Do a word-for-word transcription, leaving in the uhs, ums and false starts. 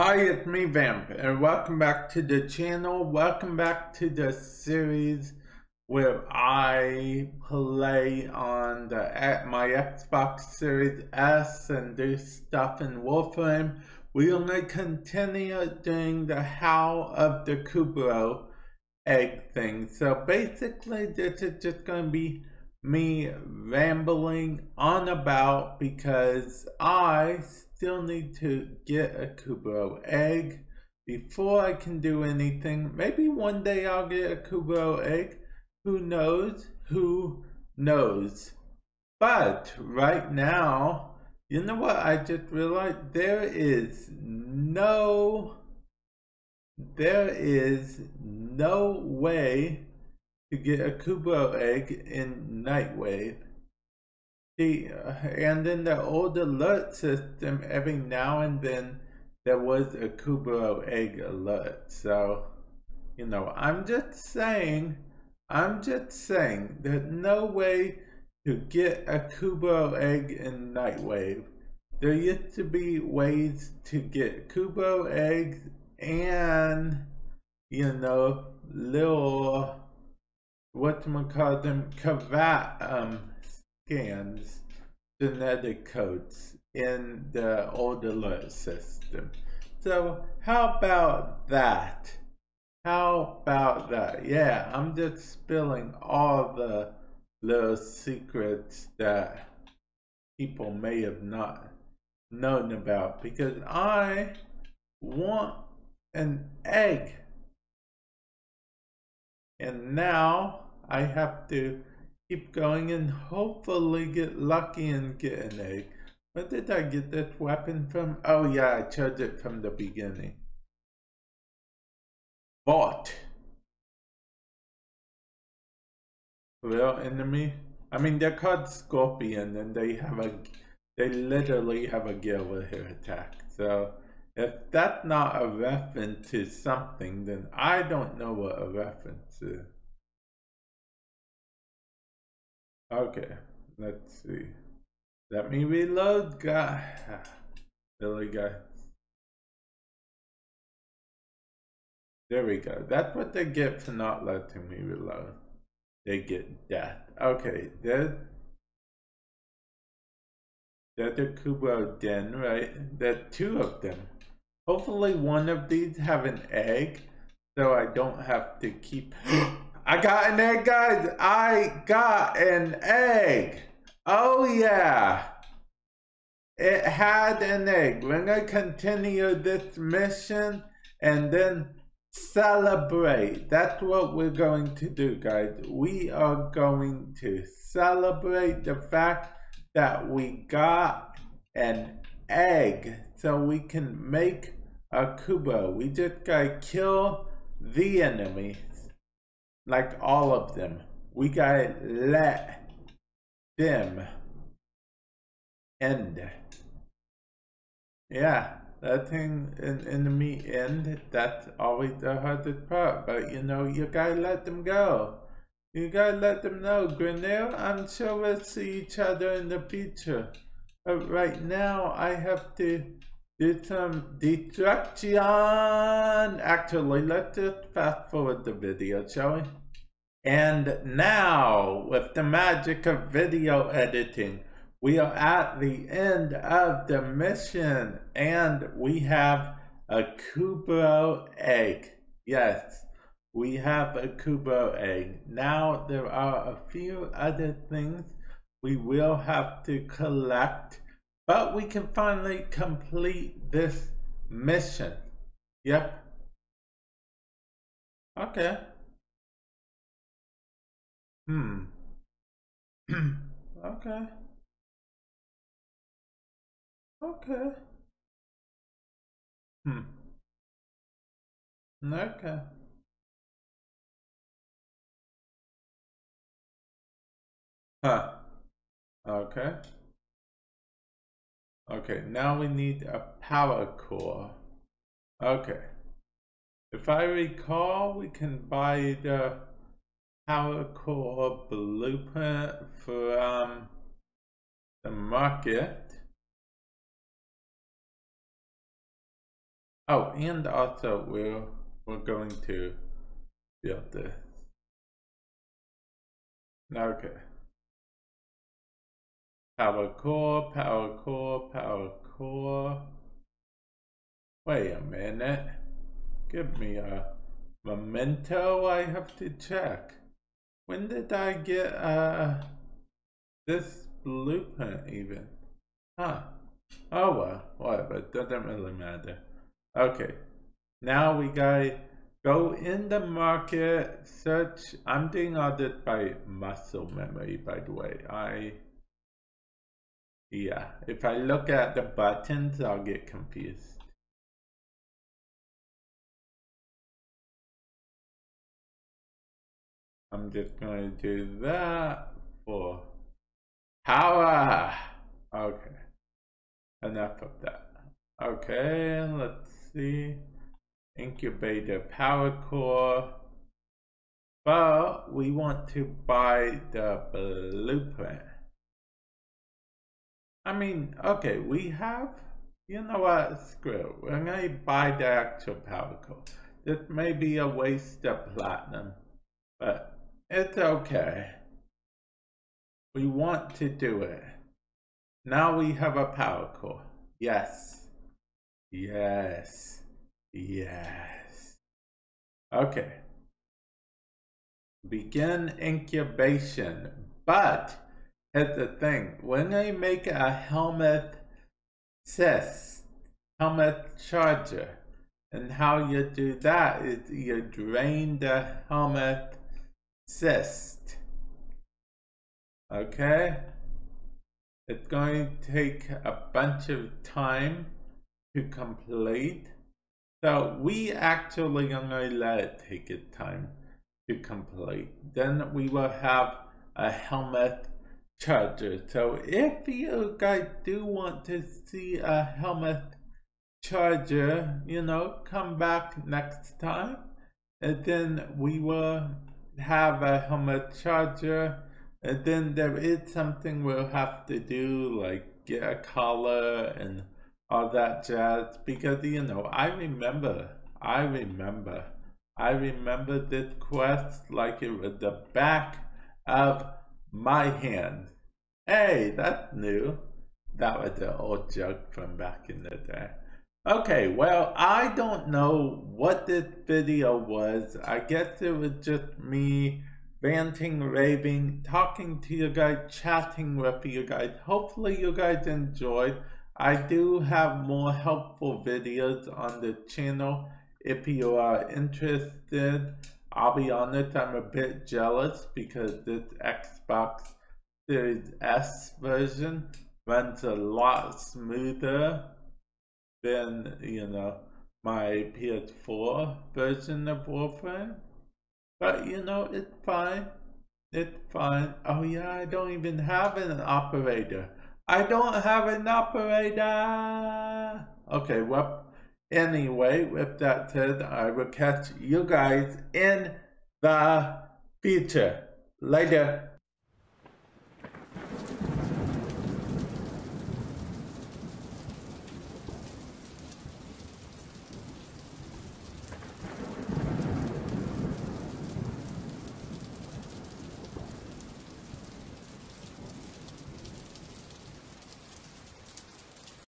Hi, it's me, Vamp, and welcome back to the channel. Welcome back to the series where I play on the at my Xbox Series S and do stuff in Warframe. We're gonna continue doing the Howl of the Kubrow egg thing. So basically, this is just gonna be me rambling on about because I still need to get a Kubrow egg before I can do anything. Maybe one day I'll get a Kubrow egg. Who knows? Who knows? But right now, you know what I just realized? There is no, there is no way to get a Kubrow egg in Nightwave. See, and in the old alert system, every now and then there was a Kubrow egg alert. So, you know, I'm just saying, I'm just saying, there's no way to get a Kubrow egg in Nightwave. There used to be ways to get Kubrow eggs and, you know, little, whatchamacallit them, Kavat, um, scans, genetic codes in the old alert system. So how about that? How about that? Yeah, I'm just spilling all the little secrets that people may have not known about because I want an egg. And now I have to keep going and hopefully get lucky and get an egg. Where did I get this weapon from? Oh yeah, I chose it from the beginning. Vault. Real enemy? I mean, they're called Scorpion and they have a, they literally have a gear with her attack. So if that's not a reference to something, then I don't know what a reference is. Okay, let's see. Let me reload, guy. There we go. There we go. That's what they get for not letting me reload. They get death. Okay, there's, there's the Kubrow Den, right? There are two of them. Hopefully one of these have an egg, so I don't have to keep... I got an egg, guys! I got an egg! Oh yeah! It had an egg. We're gonna continue this mission and then celebrate. That's what we're going to do, guys. We are going to celebrate the fact that we got an egg so we can make a Kubrow. We just gotta kill the enemy. Like all of them. We gotta let them end. Yeah, letting an enemy end, that's always the hardest part, but you know, you gotta let them go. You gotta let them know. Grinnell, I'm sure we'll see each other in the future. But right now, I have to do some destruction. Actually, let's just fast forward the video, shall we? And now, with the magic of video editing, we are at the end of the mission, and we have a Kubrow egg. Yes, we have a Kubrow egg. Now, there are a few other things we will have to collect, but we can finally complete this mission. Yep. Okay. Hmm. Okay. Okay. Hmm. Okay. Huh. Okay. Okay, now we need a power core. Okay. If I recall, we can buy the power core blueprint from the market. Oh, and also we're we're going to build this. Okay. Power core, power core, power core. Wait a minute. Give me a memento. I have to check. When did I get uh this blueprint even? Huh. Oh well, whatever. It doesn't really matter. Okay, now we gotta go in the market, search. I'm doing all this by muscle memory, by the way. I, yeah, if I look at the buttons, I'll get confused. I'm just gonna do that for power. Okay, enough of that. Okay, let's see. Incubator power core. But we want to buy the blueprint. I mean, okay, we have, you know what, screw it. We're gonna buy the actual power core. This may be a waste of platinum, but it's okay. We want to do it. Now we have a power core. Yes. Yes, yes. Okay. Begin incubation. But here's the thing. When I make a helmet cyst, helmet charger, and how you do that is you drain the helmet cyst. Okay. It's going to take a bunch of time to complete, so we actually only let it take its time to complete. Then we will have a helmet charger. So if you guys do want to see a helmet charger, you know, come back next time, and then we will have a helmet charger. And then there is something we'll have to do, like get a collar and all that jazz, because you know, I remember, I remember, I remember this quest like it was the back of my hand. Hey, that's new. That was the old joke from back in the day. Okay, well, I don't know what this video was. I guess it was just me ranting, raving, talking to you guys, chatting with you guys. Hopefully you guys enjoyed. I do have more helpful videos on the channel if you are interested. I'll be honest, I'm a bit jealous because this Xbox Series S version runs a lot smoother than, you know, my P S four version of Warframe. But, you know, it's fine. It's fine. Oh yeah, I don't even have an operator. I don't have an operator. Okay, well, anyway, with that said, I will catch you guys in the future. Later.